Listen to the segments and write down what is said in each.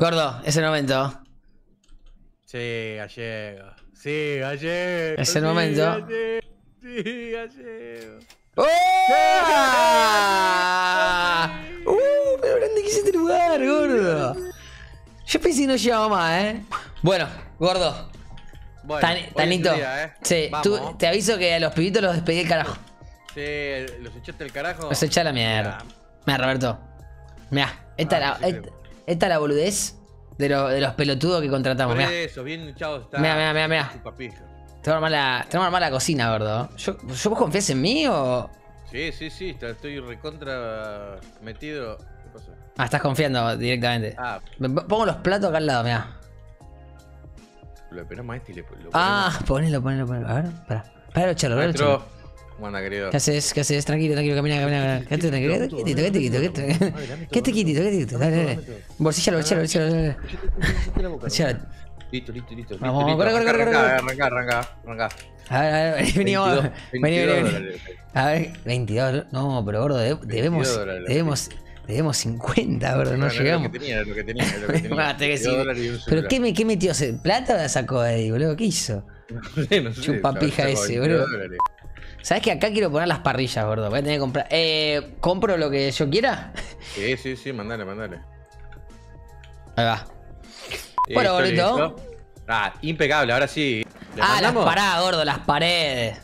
Gordo, es el momento. Sí, Gallego. Sí, Gallego. Es el momento. Sí, Gallego. ¡Oh! ¡Sí! Pero grande que es este lugar, gordo. Yo pensé que no llegaba más, Bueno, gordo. Bueno, Tanito. Día, Sí, vamos. Tú, te aviso que a los pibitos los despedí el carajo. Sí, los echaste el carajo. Los eché a la mierda. Mirá, Roberto. Mirá, esta es la boludez de los pelotudos que contratamos. Mirá. Eso, bien hinchado está. Mirá. Tenemos armar la cocina, gordo. ¿Vos confías en mí o...? Sí, estoy recontra metido. ¿Qué pasó? Ah, estás confiando directamente. Ah. Pongo los platos acá al lado, mirá. Lo esperamos a este y le ponemos... Ah, ponelo. A ver, pará, charlo. Buena, querido. ¿Qué haces? Tranquilo, camina. Quédate tranquilo. Quédate quietito. Dale. Bolsillalo. Listo. Vamos, arranca. A ver, vení. A ver, 22. No, pero gordo, debemos 50, gordo, no llegamos. Lo que tenía. Pero ¿qué metió? ¿Plata o la sacó ahí, boludo? ¿Qué hizo? Chupapija ese, boludo. ¿Sabes que acá quiero poner las parrillas, gordo? Voy a tener que comprar. ¿Compro lo que yo quiera? Sí, mandale. Ahí va. Bueno, bonito. Ah, impecable, ahora sí. ¿Mandamos? Las paradas, gordo, las paredes.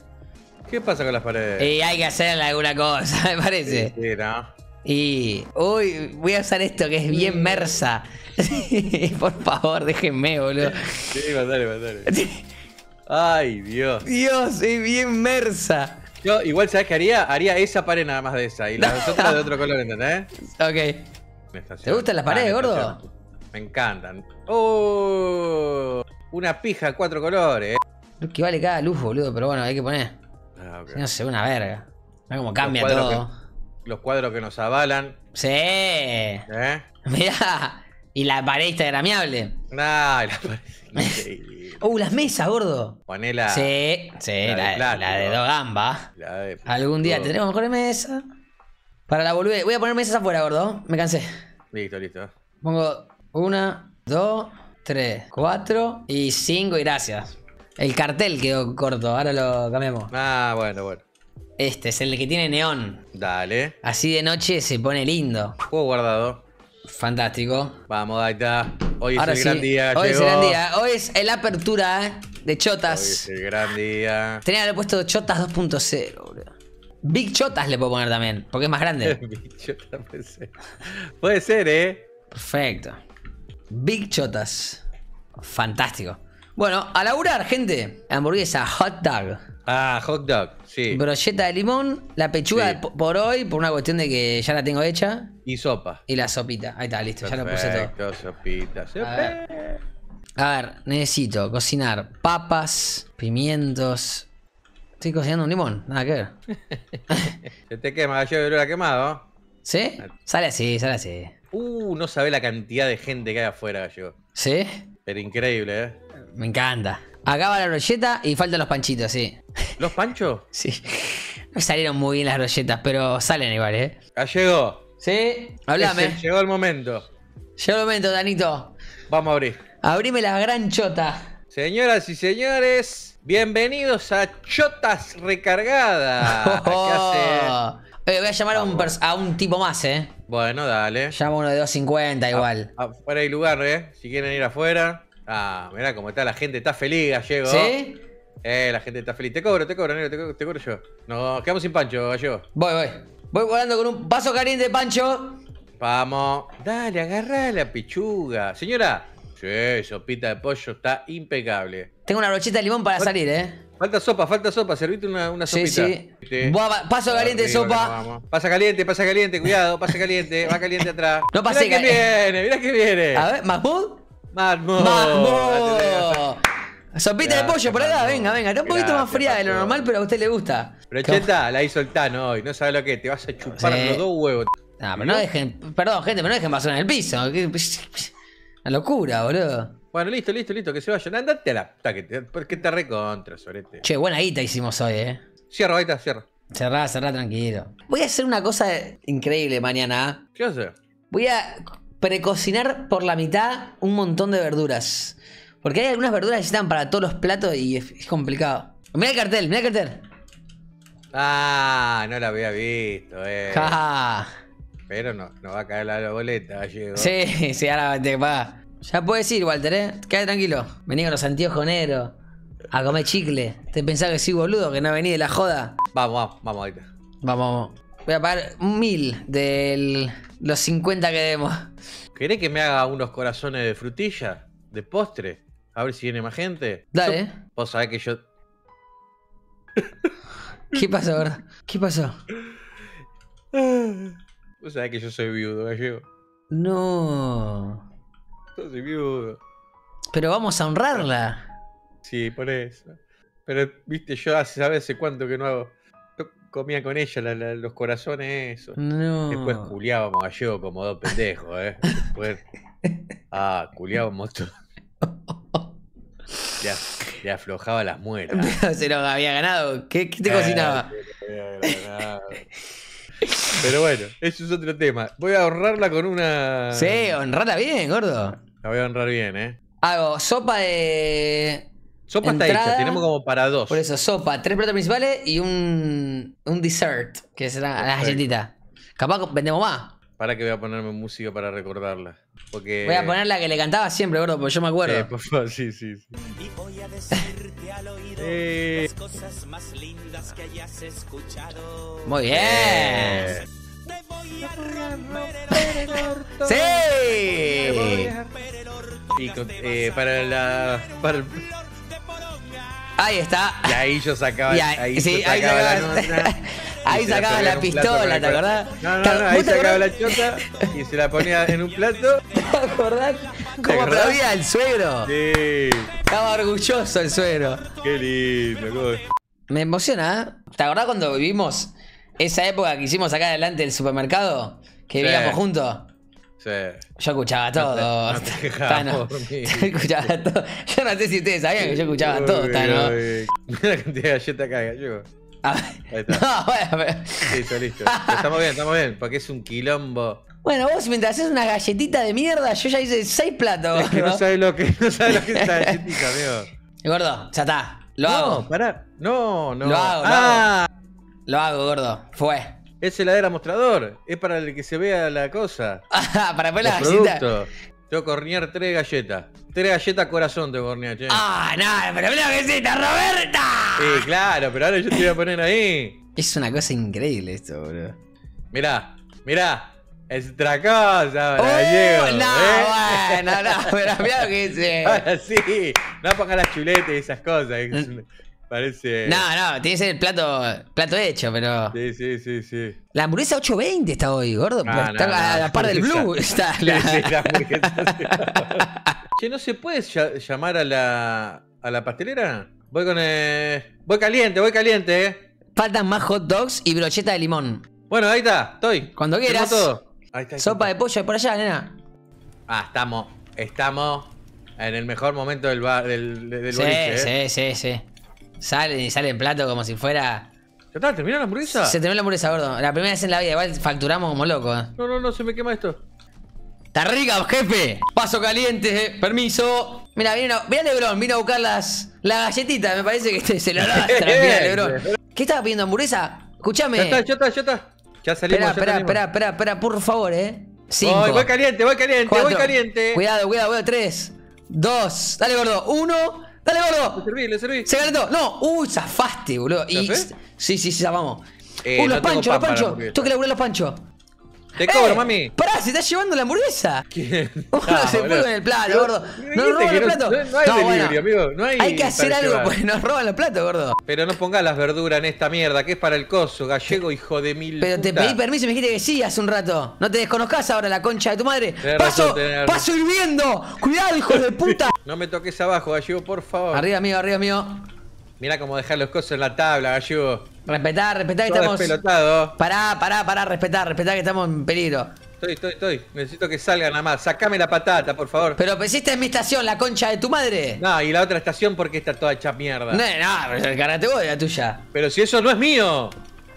¿Qué pasa con las paredes? Y hay que hacerle alguna cosa, me parece. Sí, no. Y... Uy, voy a usar esto que es bien mersa. Por favor, déjenme, boludo. Sí, mandale. Ay, Dios. Dios, es bien mersa. Yo igual, ¿sabes qué haría? Haría esa pared nada más de esa. Y las otras de otro color, ¿entendés? Ok. ¿Te gustan las paredes, gordo? Me encantan. ¡Oh! Una pija, 4 colores. Lo que vale cada luz, boludo. Pero bueno, hay que poner. Si no se ve una verga. Mirá cómo cambia todo. Los cuadros que nos avalan. Sí. Mirá. Y la pared instagramiable. Nah, la pared increíble. Las mesas, gordo. Ponela. Sí, la de dos gambas. Algún día tendremos mejor mesa. Para la boludez. Voy a poner mesas afuera, gordo. Me cansé. Listo. Pongo 1, 2, 3, 4 y 5 y gracias. El cartel quedó corto, ahora lo cambiamos. Ah, bueno. Este es el que tiene neón. Dale. Así de noche se pone lindo. Juego guardado. Fantástico. Vamos, ahí está. Hoy es el gran día. Hoy es la apertura de Chotas. Hoy es el gran día. Tenía que haber puesto Chotas 2.0, boludo. Big Chotas le puedo poner también, porque es más grande. Big Chotas puede ser, Perfecto. Big Chotas. Fantástico. Bueno, a laburar, gente. Hamburguesa, hot dog. Ah, hot dog, sí. Brocheta de limón, la pechuga por hoy, por una cuestión de que ya la tengo hecha. Y sopa. Y la sopita, ahí está, listo, perfecto, ya lo puse todo. Sopita. A ver, necesito cocinar papas, pimientos. Estoy cocinando un limón, nada que ver. Se te quema, yo lo he quemado. ¿Sí? Sale así. No sabe la cantidad de gente que hay afuera, Gallego. ¿Sí? Pero increíble, Me encanta. Acaba la brocheta y faltan los panchitos, sí. ¿Los panchos? Sí. No salieron muy bien las brochetas, pero salen igual, Gallego. Sí, hablame. Llegó el momento. Danito. Vamos a abrir. Abrime la gran chota. Señoras y señores, bienvenidos a Chotas Recargadas. Voy a llamar a un tipo más, Bueno, dale. Llamo uno de 2.50 igual. Afuera hay lugar, Si quieren ir afuera. Ah, mirá cómo está la gente, está feliz, Gallego. ¿Sí? La gente está feliz. Te cobro, negro, te cobro yo. Nos quedamos sin pancho, Gallego. Voy. Voy volando con un vaso caliente de pancho. Vamos. Dale, agarrá la pechuga. Señora. Sí, sopita de pollo está impecable. Tengo una brocheta de limón para salir, Falta sopa, servite una sopita. Sí. Paso caliente de sopa. Pasa caliente, cuidado, va caliente atrás. No pasé caliente. Mirá que viene. A ver, ¡Marmón! Sopita de pollo por acá, venga. Está un poquito más fría de lo normal, pero a usted le gusta. Brocheta la hizo el Tano hoy, no sabe lo que es, te vas a chupar los dos huevos. No, pero no dejen, perdón gente, pero no dejen basura en el piso. Una locura, boludo. Bueno, listo, que se vayan. Andate a la puta porque te recontra, sorete. Che, buena guita hicimos hoy, Cierra, ahí cierra. Cerrá, tranquilo. Voy a hacer una cosa increíble mañana. ¿Qué haces? Voy a precocinar por la mitad un montón de verduras. Porque hay algunas verduras que necesitan para todos los platos y es complicado. Mira el cartel, mira el cartel. Ah, no la había visto, ja. Pero no va a caer la boleta, llegó. Sí, ahora te va. Ya puedes ir, Walter, quédate tranquilo. Vení con los anteojos negros a comer chicle. ¿Te pensás que sí, boludo? Que no vení de la joda. Vamos ahorita. Vamos. Voy a pagar 1000 de los 50 que debemos. ¿Querés que me haga unos corazones de frutilla? De postre. A ver si viene más gente. Dale. Vos sabés que yo... ¿Qué pasó, verdad? ¿Qué pasó? Vos sabés que yo soy viudo, gallego. No. Yo soy viudo. Pero vamos a honrarla. Sí, por eso. Pero, viste, yo hace cuánto que no hago... Comía con ella los corazones esos. No. Después culiábamos gallego como dos pendejos, Después, culiábamos todo. Le aflojaba las muelas. Pero se lo había ganado. ¿Qué te cocinaba? Pero bueno, eso es otro tema. Voy a honrarla con una... Sí, honrarla bien, gordo. La voy a honrar bien, Hago sopa de... Sopa está hecha, tenemos como para dos. Por eso, sopa, 3 platos principales y un dessert, que será la galletita. Capaz vendemos más. Para que voy a ponerme música para recordarla. Porque... Voy a poner la que le cantaba siempre, gordo, porque yo me acuerdo. Por favor, sí. Y voy a decirte al oído las cosas más lindas que hayas escuchado. Muy bien. Te voy a romper el orto. Sí. Y ahí está. Y ahí yo sacaba, ahí sacaba la pistola, ¿te acordás? No, ahí sacaba la chota y se la ponía en un plato. ¿Te acordás? Como aplaudía el suegro. Sí. Estaba orgulloso el suegro. Qué lindo, Me emociona, ¿eh? ¿Te acordás cuando vivimos esa época que hicimos acá adelante del supermercado? Que vivíamos juntos. Yo escuchaba todo. Yo no sé si ustedes sabían que yo escuchaba todo, Tano. Mira la cantidad de galletas que hay, yo. Ahí está. No, bueno, pero... Listo, listo. Estamos bien, porque es un quilombo. Bueno, vos mientras haces una galletita de mierda, yo ya hice 6 platos. Es que no sabes lo que es esa galletita, amigo. Gordo, ya está. Lo hago. Pará. No. Lo hago, gordo. Fue. Es heladera mostrador, es para el que se vea la cosa. Para ver las galletas. Tengo que hornear 3 galletas. 3 galletas corazón tengo que hornear, che. No, pero mira que sí, Roberta. Sí, claro, pero ahora yo te voy a poner ahí. Es una cosa increíble esto, bro. Mirá. Es otra cosa, gallego. No, pero mirá lo que dice. Ahora sí, no pongas las chuletas y esas cosas. Parece... No, tiene que ser el plato hecho, pero... Sí. La hamburguesa 8.20 está hoy, gordo. A la par del Blue está la... Sí, la hamburguesa. Che, ¿no se puede llamar a la pastelera? Voy con... Voy caliente, Faltan más hot dogs y brocheta de limón. Bueno, ahí está, estoy. Cuando quieras. Ahí está. Sopa de pollo por allá, nena. Estamos en el mejor momento del boliche, Sí. Salen y salen plato como si fuera... ¿Ya está? ¿Terminó la hamburguesa? Se terminó la hamburguesa, gordo. La primera vez en la vida. Igual facturamos como locos. No, se me quema esto. ¡Está rica, jefe! Paso caliente, permiso. Mira, mirá Lebrón, vino a buscar las galletitas. Me parece que se lo lastra. Mirá, Lebrón. ¿Qué estaba pidiendo, hamburguesa? Escuchame. Ya está. Ya salimos. Espera, por favor, 5. Voy caliente, 4. Cuidado. 3, 2. Dale, gordo. 1. Dale, gordo. Le serví. Se calentó. No. Zafaste, boludo. Sí, zafamos. Los panchos. Tengo que laburar los panchos. Te cobro, mami. Pará, se está llevando la hamburguesa. ¿Quién? Se fue con el plato, gordo. Nos roban los platos. No hay que hacer algo porque nos roban los platos, gordo. Pero no pongas las verduras en esta mierda, que es para el coso, gallego, hijo de mil. Pero te pedí permiso y me dijiste que sí hace un rato. No te desconozcas ahora, la concha de tu madre. Paso hirviendo. Cuidado, hijo de puta. No me toques abajo, gallego, por favor. Arriba, amigo. Mirá cómo dejar los cosos en la tabla, gallego. Respetá que estamos... Pelotado. Pará, respetá que estamos en peligro. Estoy. Necesito que salga nada más. Sacame la patata, por favor. Pero pensiste en mi estación, la concha de tu madre. No, y la otra estación porque está toda hecha mierda. No, pero el carate vos de la tuya. Pero si eso no es mío.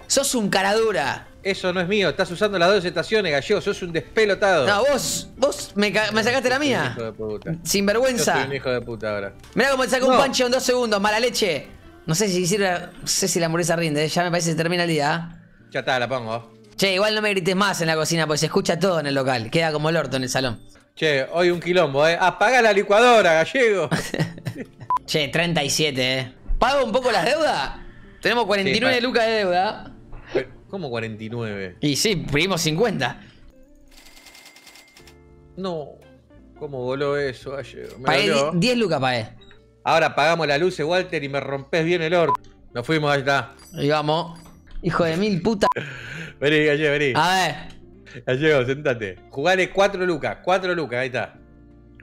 Sos un caradura. Eso no es mío, estás usando las dos estaciones, Gallego, sos un despelotado. No, vos me sacaste la mía. Hijo de puta. Sinvergüenza. Yo soy un hijo de puta ahora. Mirá cómo te sacó un pancho en 2 segundos, mala leche. No sé si la hamburguesa rinde, ya me parece que termina el día. Ya está, la pongo. Che, igual no me grites más en la cocina porque se escucha todo en el local. Queda como el orto en el salón. Che, hoy un quilombo, ¿eh? Apaga la licuadora, Gallego. Che, 37, ¿eh? ¿Pago un poco las deudas? Tenemos 49 lucas de deuda. ¿Cómo 49? Y sí, pedimos 50. No. ¿Cómo voló eso, Gallego? Pagué 10 lucas, pagué. Ahora pagamos la luz, Walter, y me rompes bien el orto. Nos fuimos, ahí está. Y vamos. Hijo de mil puta. Vení, Gallego, vení. A ver. Gallego, sentate. Jugale 4 lucas, 4 lucas, ahí está.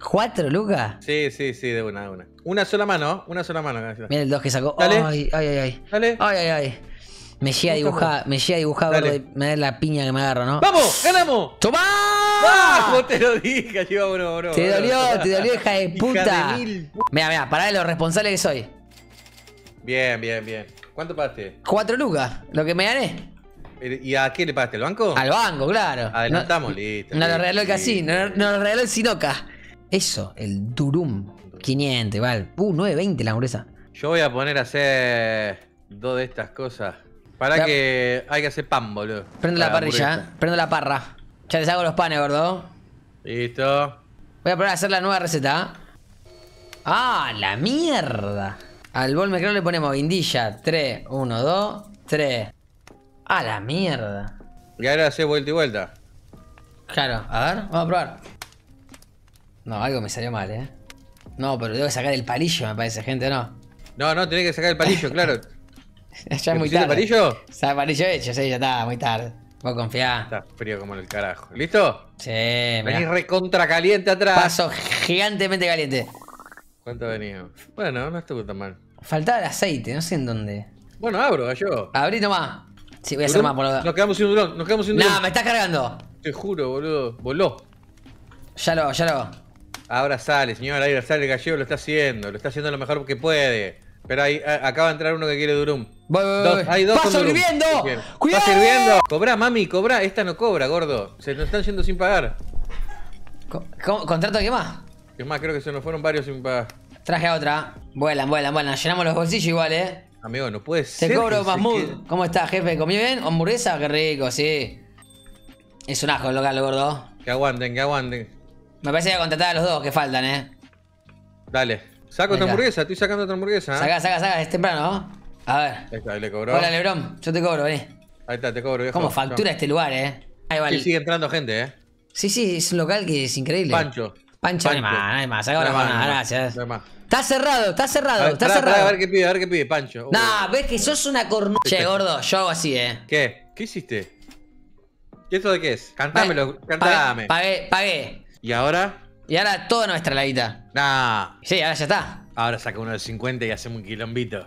¿4 lucas? Sí, sí, sí, de una, de una. Una sola mano, una sola mano. Mira el 2 que sacó. Dale. Ay, ay, ay. Dale. Ay, ay, ay. Me llega a dibujar, me da la piña que me agarro, ¿no? ¡Vamos! ¡Ganamos! ¡Tomá! ¡Vamos! ¡Ah! Te lo dije, lleva uno, bro. Te dolió, hija de puta. Mira, mira, pará de lo responsable que soy. Bien, bien, bien. ¿Cuánto pagaste? 4 lucas, lo que me gané. ¿Y a qué le pagaste? ¿Al banco? Al banco, claro. Adelantamos, no, listo. Nos lo regaló el casino, nos lo regaló el Sinoca. Eso, el Durum. 500, vale. 9.20 la hamburguesa. Yo voy a poner a hacer 2 de estas cosas. Para que hay que hacer pan, boludo. Prendo la parrilla, prendo la parra. Ya les hago los panes, gordo. Listo. Voy a probar a hacer la nueva receta. ¡Ah, la mierda! Al bol me creo le ponemos guindilla. 3, 1, 2, 3. ¡Ah, la mierda! Y ahora hace vuelta y vuelta. Claro, a ver, vamos a probar. No, algo me salió mal, ¿eh? No, pero tengo que sacar el palillo, me parece, gente, ¿no? No, no, tenés que sacar el palillo, claro. Ya es muy tarde. ¿El palillo? Está el palillo hecho, sí, ya está, muy tarde. Vos confiá. Está frío como el carajo. ¿Listo? Sí, venís recontra caliente atrás. Paso gigantemente caliente. ¿Cuánto venía? Bueno, no estuvo tan mal. Faltaba el aceite, no sé en dónde. Bueno, abro, Gallo. Abrí nomás. Sí, voy a hacer más, boludo. Nos quedamos sin un dron, nos quedamos sin un dron. No, me estás cargando. Te juro, boludo. Voló. Ya lo. Ahora sale, señor, ahora sale, Gallego lo está haciendo lo mejor que puede. Pero ahí acaba de entrar uno que quiere durum. Hay dos. ¡Paso hirviendo! ¡Cuidado! ¡Paso hirviendo! Cobrá, mami, cobrá. Esta no cobra, gordo. Se nos están yendo sin pagar. ¿Contrato a qué más? Es más, creo que se nos fueron varios sin pagar. Traje a otra. Vuelan, vuelan, vuelan. Llenamos los bolsillos igual, ¿eh? Amigo, no puede ser. Te cobro, Mahmoud. ¿Cómo estás, jefe? ¿Comí bien? ¿Hamburguesa? Qué rico, sí. Es un asco el local, gordo. Que aguanten, que aguanten. Me parece que voy a contratar a los dos que faltan, ¿eh? Dale. Saco otra hamburguesa, estoy sacando otra hamburguesa. Saca, es temprano, ¿no? A ver. Ahí está, le cobró. Hola, Lebrón, yo te cobro, vení. Ahí está, te cobro, viejo. Como factura este lugar, ¿eh? Ahí va. Sí, sigue entrando gente, ¿eh? Sí, sí, es un local que es increíble. Pancho. No hay más. Saca una mano, gracias. No hay más. Está cerrado. A ver, está cerrado. A ver qué pide, Pancho. Nah, ves que sos una cornuda. Che, gordo, yo hago así, ¿eh? ¿Qué? ¿Qué hiciste? ¿Y esto de qué es? Cantámelo, cantame. Pagué. ¿Y ahora? Y ahora toda nuestra ladita. Nah. Sí, ahora ya está. Ahora saca uno de 50 y hacemos un quilombito.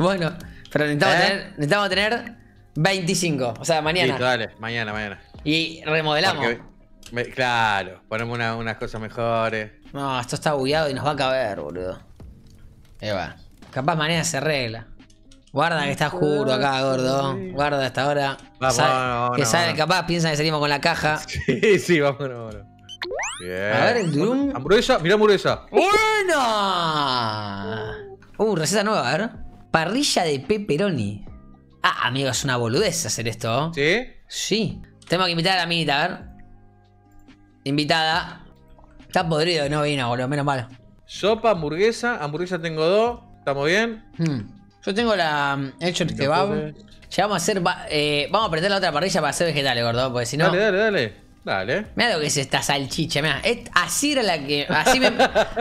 Bueno, pero necesitamos tener 25. O sea, mañana. Listo, dale. Mañana. Y remodelamos. Claro, ponemos unas cosas mejores. No, esto está bugueado y nos va a caber, boludo. Ahí va. Capaz mañana se arregla. Guarda que está juro acá, gordo. Guarda hasta ahora. Vamos, capaz piensan que salimos con la caja. Sí, vámonos. Bien. A ver el Durum. Hamburguesa, mirá hamburguesa. ¡Bueno! Receta nueva, a ver. Parrilla de pepperoni. Ah, amigo, es una boludez hacer esto. ¿Sí? Sí. Tenemos que invitar a la minita, a ver. Invitada. Está podrido, no vino, boludo, menos mal. Sopa, hamburguesa tengo 2. ¿Estamos bien? Yo tengo el kebab. Ya vamos a hacer. Vamos a prender la otra parrilla para hacer vegetales, gordo, porque si no. Dale. Mirá lo que es esta salchicha, mirá. Así era la que.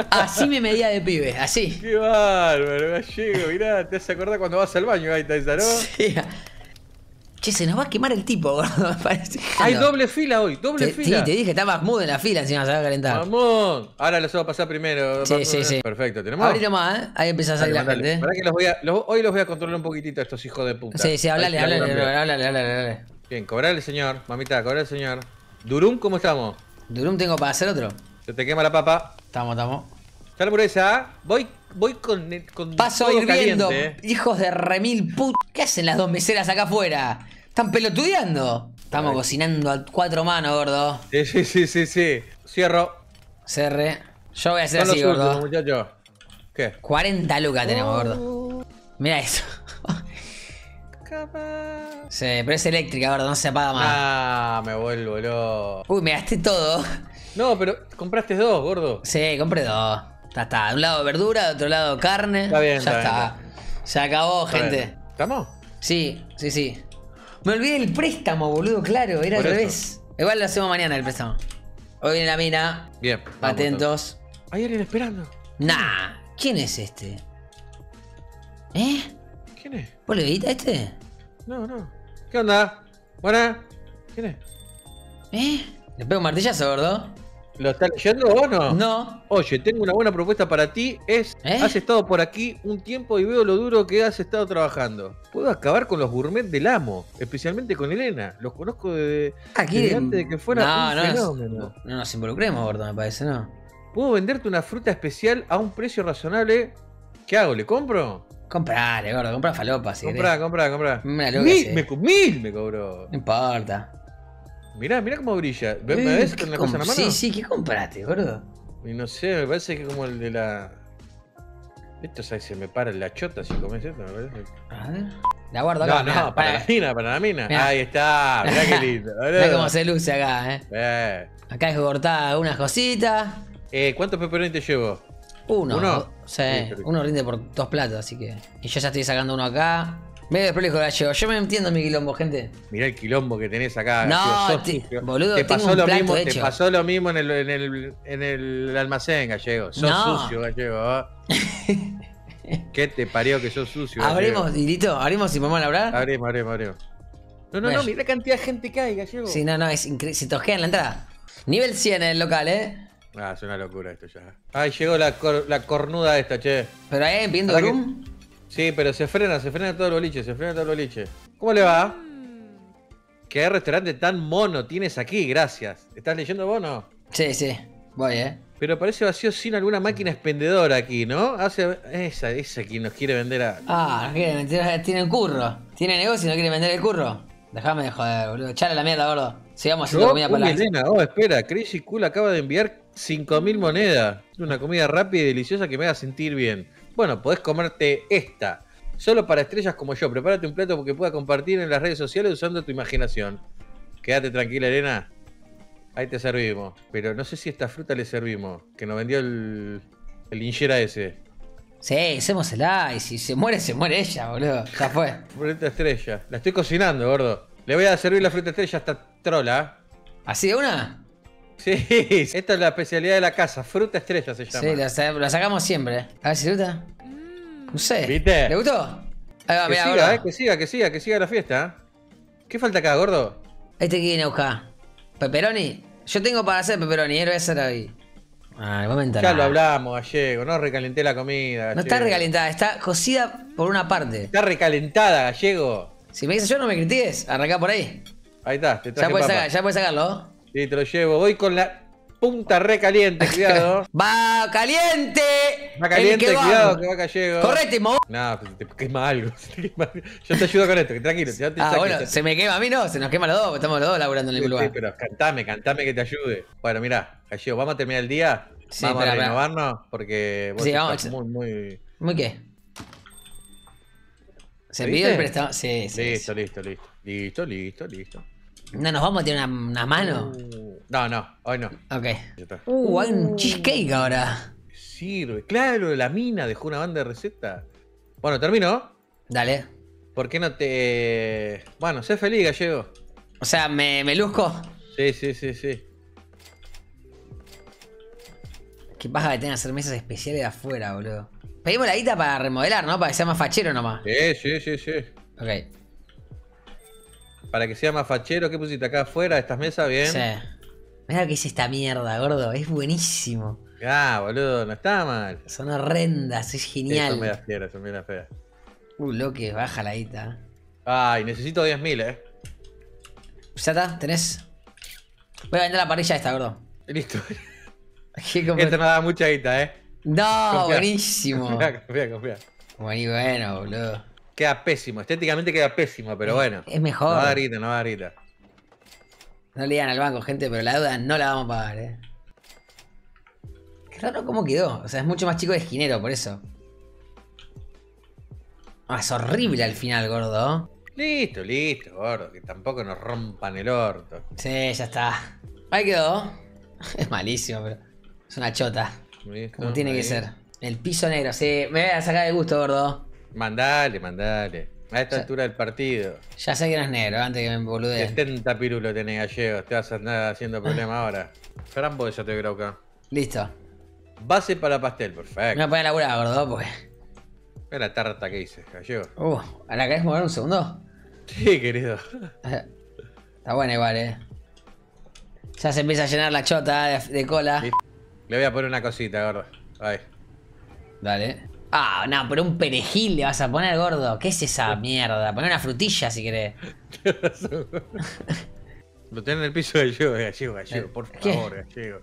Así me medía de pibe, así. Qué bárbaro, Gallego, mirá, te hace acordar cuando vas al baño, ahí está esa, ¿no? Sí. Che, se nos va a quemar el tipo, gordo, me parece. Hay doble fila hoy, doble fila. Sí, te dije, está más mudo en la fila, encima se va a calentar. ¡Vamos! Ahora los voy a pasar primero. Sí. Perfecto, tenemos. Abrilo más, ¿eh? Ahí empieza a salir la gente. Para que hoy los voy a controlar un poquitito a estos hijos de puta. Sí, háblale. Bien, cobrale, señor. Mamita, cobrale, señor. Durum, ¿cómo estamos? Durum tengo para hacer otro. Se te quema la papa. Estamos. Ya la hamburguesa. Voy con paso hirviendo, caliente. Hijos de remil puta. ¿Qué hacen las dos meseras acá afuera? Están pelotudeando. Estamos cocinando a cuatro manos, gordo. Sí. Cierro. Cerré. Yo voy a hacer así, gordo. Muchacho. ¿Qué? 40 lucas tenemos, gordo. Mirá eso. Sí, pero es eléctrica, gordo. No se apaga más. Ah, me vuelvo loco. Uy, me gasté todo. No, pero compraste dos, gordo. Sí, compré dos. Está. De un lado verdura, de otro lado carne. Está bien, ya está. Se acabó, gente. Bien. ¿Estamos? Sí. Me olvidé el préstamo, boludo, claro, era al revés. Igual lo hacemos mañana el préstamo. Hoy viene la mina. Bien. Atentos. Hay alguien esperando. Nah. ¿Quién es este? ¿Eh? ¿Quién es? ¿Vos le edita este? No. ¿Qué onda? ¿Buena? ¿Quién es? ¿Eh? ¿Le pego un martillazo, gordo? ¿Lo estás leyendo o no? No. Oye, tengo una buena propuesta para ti. Has estado por aquí un tiempo y veo lo duro que has estado trabajando. Puedo acabar con los gourmet del amo, especialmente con Elena. Los conozco desde antes de que fuera un fenómeno. No nos involucremos, gordo, me parece, ¿no? Puedo venderte una fruta especial a un precio razonable. ¿Qué hago? ¿Le compro? Comprale, gordo, comprá falopa, si querés. Comprá. Mil me cobró. No importa. Mirá cómo brilla. ¿Me ves con la cosa en la mano? Sí, ¿qué compraste, gordo? Y no sé, me parece que como el de la... Esto se me para en la chota si comes esto, me parece. A ver. La guardo acá. No, para la mina. Mirá. Ahí está, mirá qué lindo. Mirá cómo se luce acá, eh. Acá es cortada unas cositas. ¿Cuántos peperones te llevo? Uno. Sí, uno rinde por dos platos, así que... Y yo ya estoy sacando uno acá. Medio desprolijo la llevo. Yo me entiendo mi quilombo, gente. Mirá el quilombo que tenés acá. No, boludo, te pasó lo mismo en el almacén, Gallego. Sos sucio, Gallego. ¿Qué te parió que sos sucio, Gallego? Abrimos, Dilito. Abrimos y vamos a hablar. Abrimos. No, mirá la cantidad de gente que hay, Gallego. Sí, no, es increíble. Se tosquea en la entrada. Nivel 100 en el local, Ah, es una locura esto ya. Ay, llegó la cornuda esta, che. Pero ahí viendo room. Sí, pero se frena todo el boliche, ¿Cómo le va? ¿Qué restaurante tan mono tienes aquí? Gracias. ¿Estás leyendo vos o no? Sí. Voy, Pero parece vacío sin alguna máquina expendedora aquí, ¿no? Esa quien nos quiere vender a... Ah, tienen curro. Tiene negocio y no quiere vender el curro. Dejame de joder, boludo. Echale la mierda, gordo. Sigamos haciendo comida para la gente. Espera. Crazy Cool acaba de enviar 5000 monedas. Una comida rápida y deliciosa que me haga sentir bien. Bueno, podés comerte esta. Solo para estrellas como yo. Prepárate un plato que puedas compartir en las redes sociales usando tu imaginación. Quédate tranquila, Elena. Ahí te servimos. Pero no sé si esta fruta le servimos. Que nos vendió el linchera ese. Sí, hacémosela. Y si se muere ella, boludo. Ya fue. Fruta estrella. La estoy cocinando, gordo. Le voy a servir la fruta estrella a esta trola. ¿Así de una? Sí, esta es la especialidad de la casa, fruta estrella se llama. Sí, la sacamos siempre. A ver si fruta. No sé. ¿Viste? ¿Le gustó? Ahí va, que siga la fiesta. ¿Qué falta acá, gordo? Este que viene a buscar. ¿Pepperoni? Yo tengo para hacer pepperoni, lo voy a hacer ahí. Ay, vamos a entrar. Ya lo hablamos, Gallego, no recalenté la comida. Gallego. No está recalentada, está cocida por una parte. Está recalentada, Gallego. Si me dices yo no me critiques, arrancá por ahí. Ahí está, te traje ya puedes sacarlo. Sí, te lo llevo. Voy con la punta re caliente, cuidado. ¡Va caliente! Va caliente, cuidado, que va Gallego. ¡Correte, mo! No, te quema algo. Yo te ayudo con esto, que tranquilo. Bueno, se me quema a mí, no. Se nos quema los dos, porque estamos los dos laburando en el mismo lugar. Sí, pero cantame que te ayude. Bueno, mirá, Gallego, vamos a terminar el día. Sí, vamos a renovarnos, porque vos estás muy... ¿Muy qué? ¿Se pidió el préstamo? Sí. Listo. ¿No nos vamos a tirar una mano? No, hoy no. Ok. Hay un cheesecake ahora. Sirve. Claro, la mina dejó una banda de recetas. Bueno, termino. Dale. ¿Por qué no te...? Bueno, sé feliz, Gallego. O sea, ¿me luzco? Sí. Qué paja que tengan cervezas especiales de afuera, boludo. Pedimos la guita para remodelar, ¿no? Para que sea más fachero nomás. Sí. Ok. Para que sea más fachero, ¿qué pusiste acá afuera de estas mesas? Bien. Sí. Mirá lo que es esta mierda, gordo. Es buenísimo. Boludo, no está mal. Son horrendas, es genial. Son meras feas. Lo que baja la guita. Ay, necesito 10.000, Ya está, tenés. Voy a vender la parrilla esta, gordo. Listo. Esta no da mucha guita, No, confiar. Buenísimo. Confía. Bueno, boludo. Queda pésimo, estéticamente queda pésimo, pero bueno. Es mejor. No va a dar guita, no va a dar guita. No le digan al banco, gente, pero la deuda no la vamos a pagar, eh. Qué raro cómo quedó. O sea, es mucho más chico de esquinero, por eso. Ah, es horrible al final, gordo. Listo, listo, gordo. Que tampoco nos rompan el orto. Sí, ya está. Ahí quedó. Es malísimo, pero es una chota. Listo, como tiene ahí que ser. El piso negro, sí. Me voy a sacar de gusto, gordo. Mandale, mandale. A esta altura del partido. Ya sé que no es negro, antes que me boludeen. 70 pirulos tenés, gallegos. Te vas a andar haciendo problema ahora. Frambo, ya te creo acá. Listo. Base para pastel, perfecto. No pueden laburar, gordo, porque... Mira la tarta que hice, gallego. ¿A la querés mover un segundo? Sí, querido. Está buena igual, eh. Ya se empieza a llenar la chota de cola. Sí. Le voy a poner una cosita, gordo. Ahí. Dale. Ah, no, pero un perejil le vas a poner, gordo. ¿Qué es esa mierda? Poné una frutilla si querés. Lo tenés en el piso de gallego, gallego. Por favor, gallego.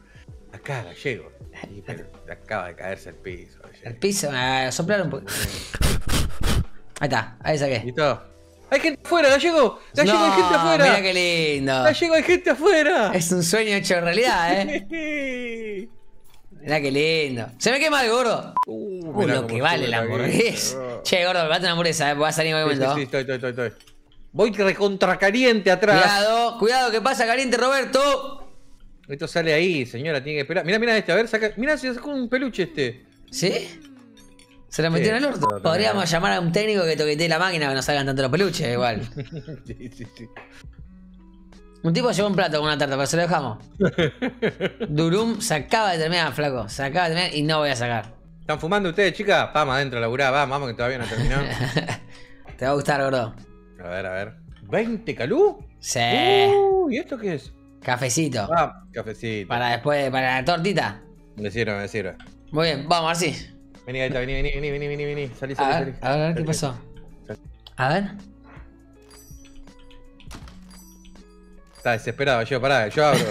Acá, gallego. Sí, pero acaba de caerse el piso. Gallego. El piso, soplar un poco. Ahí está, ahí saqué. ¿Listo? ¡Hay gente afuera, gallego! ¡Gallego, no, hay gente afuera! Mira qué lindo. ¡Gallego, hay gente afuera! Es un sueño hecho realidad, eh. Mirá qué lindo. Se me quema el gordo. Lo que vale la hamburguesa. Che, gordo, me mata una hamburguesa, va a salir en algún momento. Sí, estoy. Voy recontra caliente atrás. Cuidado que pasa caliente, Roberto. Esto sale ahí, señora, tiene que esperar. Mirá este, a ver, saca. Mirá, se sacó un peluche este. ¿Sí? Se la metió en el orto. Podríamos llamar a un técnico que toquetee la máquina que nos salgan tanto los peluches, igual. Sí. Un tipo llevó un plato con una tarta, pero se lo dejamos. Durum se acaba de terminar, flaco. Se acaba de terminar y no voy a sacar. ¿Están fumando ustedes, chicas? Vamos adentro a laburar, vamos que todavía no terminó. Te va a gustar, gordo. A ver. ¿20 calú? Sí. ¿Y esto qué es? Cafecito. Cafecito. Para después, para la tortita. Me sirve. Muy bien, vamos, Arsi. Vení. Salí. A ver, ¿qué pasó? A ver. Está desesperado, yo pará, yo abro.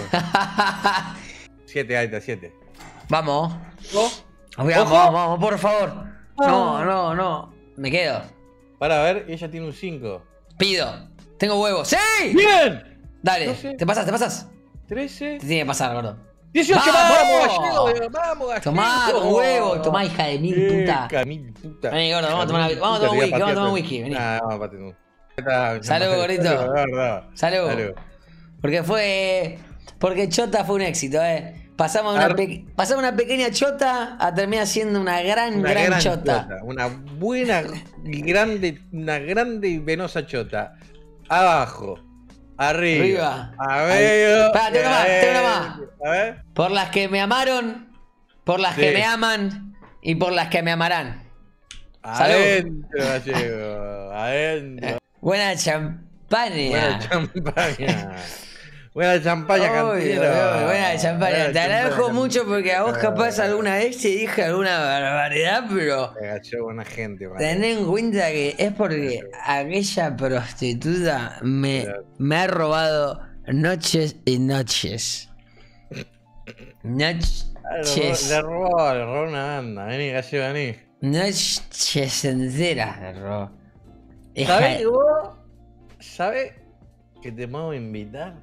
7, ahí está, 7. Vamos. Vamos, por favor. No. Me quedo. Pará, a ver, ella tiene un 5. Pido. Tengo huevos. ¡Sí! ¡Bien! Dale, 12, te pasas. 13. Te tiene que pasar, gordo. 18, vamos, gallego. Tomá, con huevo, tomá, hija de mil puta. Vení, gordo, vamos a tomar whisky, vení. Vamos. Salud, gordito. Salud. Porque Chota fue un éxito, eh. Pasamos una pequeña chota a terminar siendo una gran chota. Una buena, grande y venosa chota. Abajo. Arriba. A ver. Tengo una más. A ver. Por las que me amaron, por las que me aman y por las que me amarán. Salud. Adentro. Buena champaña. Buena champaña, cantero. Buena champaña. Te agradezco mucho porque a vos capaz alguna vez te dije alguna barbaridad, pero... Me agachó buena gente. Ten en cuenta que es porque aquella prostituta me ha robado noches y noches. Noches. Le robó una banda. Vení. Noches enteras le robó. ¿Sabés vos? ¿Sabés que te puedo invitar?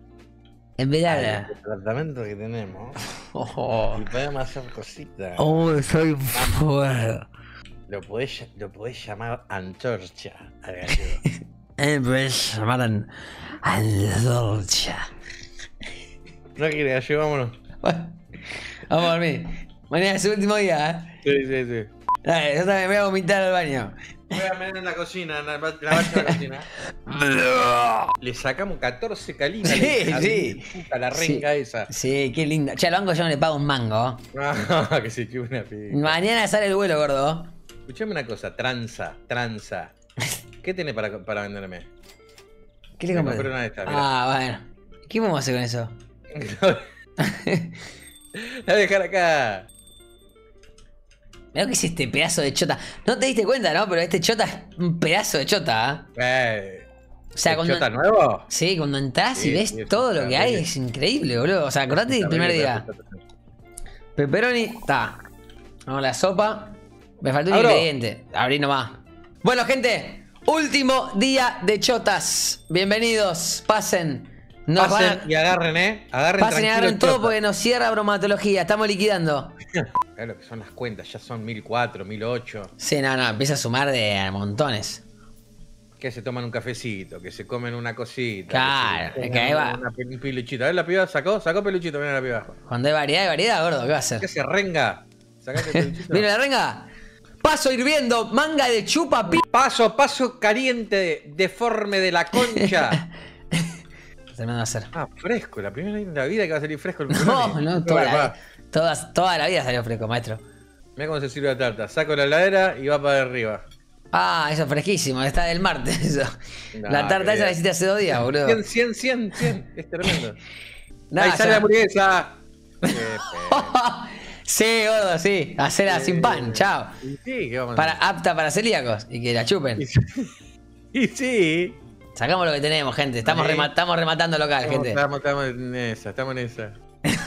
Enviarla. El tratamiento que tenemos. Y podemos hacer cositas. Soy fuerte. Lo podés llamar antorcha al gallego. Podés llamar antorcha. No quiere, gallego, vámonos. Vamos a dormir. Mañana es su último día, ¿eh? Sí. Dale, yo también voy a vomitar al baño. Voy a meter en la cocina, en la bacha de la cocina. Le sacamos 14 calinas. Sí. Puta, la renga esa. Sí, qué linda. Che, al banco yo no le pago un mango. No, que se chupe una pica. Mañana sale el vuelo, gordo. Escuchame una cosa, tranza. ¿Qué tenés para venderme? ¿Qué le compré? Una de estas, mirá. Bueno. ¿Qué vamos a hacer con eso? La voy a dejar acá. Mirá que es este pedazo de chota. No te diste cuenta, ¿no? Pero este chota es un pedazo de chota, ¿eh? O sea, ¿chota nuevo? Sí, cuando entras y ves todo lo que hay, es increíble, boludo. O sea, acordate del primer día. Pepperoni, está. Vamos a la sopa. Me faltó un ingrediente. Abrí nomás. Bueno, gente, Último día de chotas. Bienvenidos, pasen. No pasen van... y agarren, agarren. Pasen y agarren todo chota, porque nos cierra bromatología. Estamos liquidando. Claro que son las cuentas, ya son 1004, 1008. Sí, no, no, empieza a sumar de montones. Que se toman un cafecito, que se comen una cosita. Claro, que ahí va. Un peluchito. A ver, la piba sacó peluchito, mira la piba. Cuando hay variedad, gordo, ¿qué va a hacer? ¿Qué se renga? Sacate peluchito. Mira la renga. Paso hirviendo, manga de chupa. Paso caliente, deforme de la concha. Se me va a hacer. Ah, fresco, la primera vez en la vida que va a salir fresco el pulmón. No, no, toda la vida salió fresco, maestro. Mirá cómo se sirve la tarta. Saco la heladera y va para arriba. Ah, eso es fresquísimo, está del martes eso. Nah, la tarta esa la hiciste hace 2 días, boludo. 100, es tremendo. Nah, ahí sale la hamburguesa. Sí, gordo, sí. Hacerla sin pan, chao. Sí, vamos para, apta para celíacos y que la chupen. Y sí. Sacamos lo que tenemos, gente. Estamos, estamos rematando local, gente. Estamos en esa.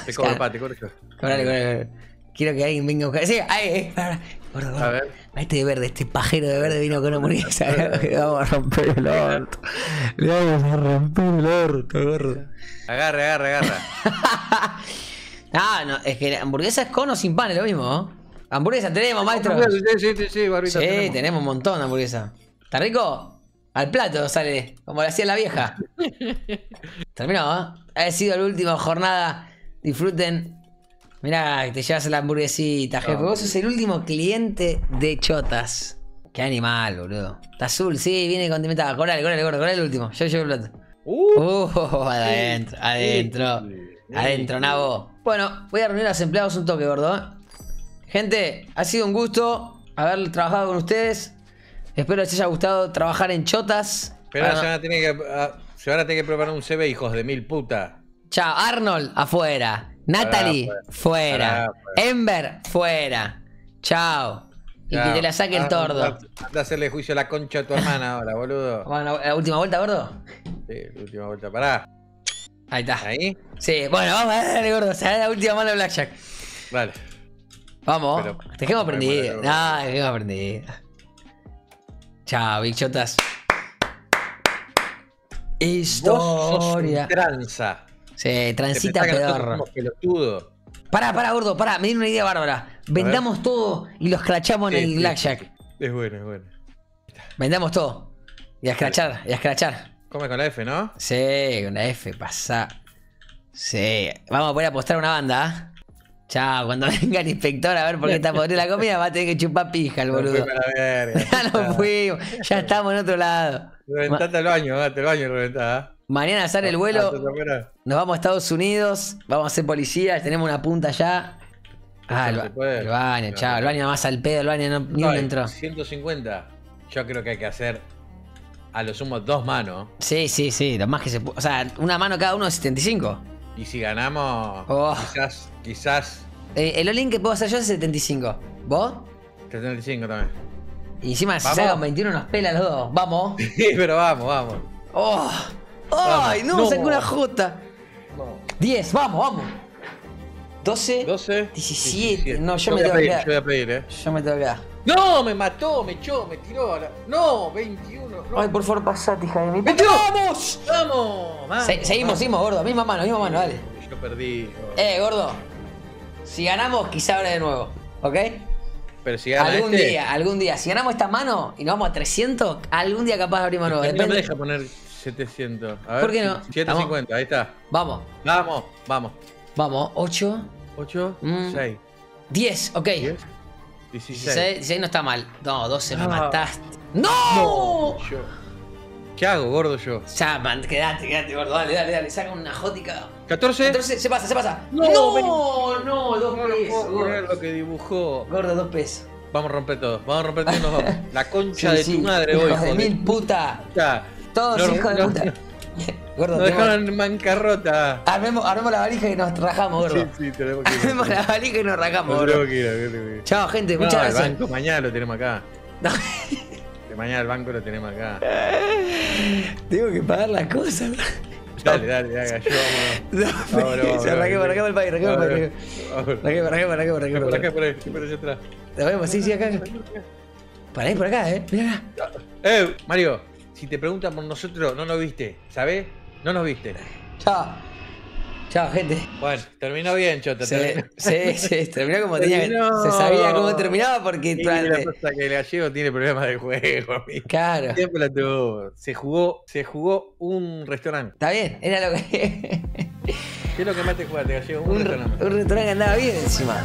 Te cobro, pa, te cobro. Cobrale. Quiero que alguien venga a buscar. Sí, ahí, gordo. A ver. Este de verde, este pajero de verde vino con una hamburguesa. Le vamos a romper el orto. Le vamos a romper el orto, gordo. Agarra. Ah, no, es que hamburguesa es con o sin pan, es lo mismo, ¿no? Hamburguesa tenemos, maestro. Sí, barbita. Sí, tenemos un montón de hamburguesa. ¿Está rico? Al plato sale, como lo hacía la vieja. Terminó, ¿eh? Ha sido la última jornada. Disfruten. Mirá, te llevas la hamburguesita, jefe. Vos sos el último cliente de chotas. Qué animal, boludo. Está azul, sí, viene condimentada. Corrale, el último. Yo llevo el plato. Adentro, nabo. Bueno, voy a reunir a los empleados un toque, gordo, ¿eh? Gente, ha sido un gusto haber trabajado con ustedes. Espero les haya gustado trabajar en chotas. Pero se van a tener que preparar un CV, hijos de mil puta. Chao, Arnold, afuera. Natalie, fuera. Ember, fuera. Chao. Y que te la saque el tordo. Anda a hacerle juicio a la concha a tu hermana ahora, boludo. Bueno, la última vuelta, gordo. Sí, la última vuelta, pará. Ahí está. ¿Ahí? Sí, bueno, vamos a darle, gordo. Se da la última mano de Blackjack. Vale. Vamos. Te dejemos aprendido. No, te dejemos aprendido. Chao, bichotas. Historia. Tranza. Sí, transita pedorro. Pará, gordo, pará. Me dieron una idea bárbara. Vendamos todo y los crachamos en el Blackjack. Es bueno, es bueno. Vendamos todo. Y a escrachar. Come con la F, ¿no? Sí, con la F, pasa. Sí, vamos a poder apostar una banda, ¿eh? Chao, cuando venga el inspector a ver por qué está podrida la comida, va a tener que chupar pija el boludo. Ya no fuimos, ya estamos en otro lado. Reventate el baño, date el baño y reventá. Mañana sale el vuelo, nos vamos a Estados Unidos, vamos a ser policías, tenemos una punta allá. Ah, el baño, chao, el baño más al pedo, el baño ni uno entró. 150, yo creo que hay que hacer... A lo sumo 2 manos. Sí, lo más que se puede. O sea, una mano cada uno de 75. Y si ganamos, quizás. El all-in que puedo hacer yo es 75. ¿Vos? 75 también. Y encima, ¿vamos? Si salgan 21 nos pela los dos. Vamos. Sí, pero vamos. ¡Ay, no! Saqué una J. No. 10, vamos. 12. 17. No, yo me tengo que pedir. Yo me tengo que dar. No, me mató, me echó, me tiró. No, 21. No. Ay, por favor, pasate, hija de mi. ¡Vamos! ¡Vamos! Man, seguimos, gordo. Misma mano, dale. Yo perdí. Gordo. Gordo. Si ganamos, quizá ahora de nuevo. ¿Ok? Pero si ganamos. Algún día. Si ganamos esta mano y nos vamos a 300, algún día capaz abrimos nuevo. Depende. No me deja poner 700. A ver, ¿por qué no? 750, ahí está. Vamos. Vamos. 8. 6. 10, ok. 16 no está mal. No, 12 me mataste. ¡No! ¿Qué hago, gordo, yo? Quedate, gordo. Dale. Saca una jótica. 14. Se pasa. No, 2 pesos. No puedo lo que dibujó. Gordo, 2 pesos. Vamos a romper todo, nos vamos. La concha de tu madre hoy. Hijos de mil puta. Todos hijos de puta. Gordo, nos dejaron en bancarrota. Armemos la valija y nos rajamos, gordo. Sí, tenemos que ir. Armemos la valija y nos rajamos, gordo. Chao, gente, muchas gracias. El banco mañana lo tenemos acá. Mañana el banco lo tenemos acá. Tengo que pagar las cosas. Dale, ayúdame. Raqué por acá. Por ahí. Por allá atrás. Nos vemos, sí, acá. Para ahí, por acá, mirá. Mario, si te preguntan por nosotros, no nos viste, ¿sabés? No nos viste. Chao. Chao, gente. Bueno, terminó bien, Chota. Sí, terminó como tenía que. Se sabía cómo terminaba porque. Sí, la cosa que el gallego tiene problemas de juego, amigo. Claro. Siempre la tuvo. Se jugó un restaurante. Está bien, era lo que. ¿Qué es lo que más te jugaste, gallego? Un restaurante. Un restaurante que andaba bien encima.